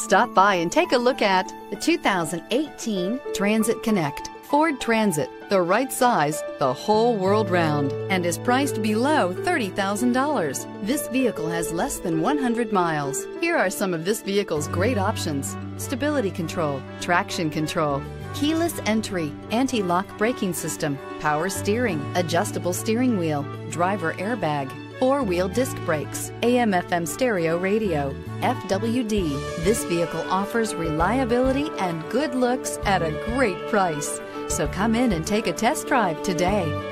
Stop by and take a look at the 2018 Transit Connect. Ford Transit, the right size the whole world round, and is priced below $30,000. This vehicle has less than 100 miles. Here are some of this vehicle's great options: stability control, traction control, keyless entry, anti-lock braking system, power steering, adjustable steering wheel, driver airbag, four-wheel disc brakes, AM/FM stereo radio, FWD. This vehicle offers reliability and good looks at a great price. So come in and take a test drive today.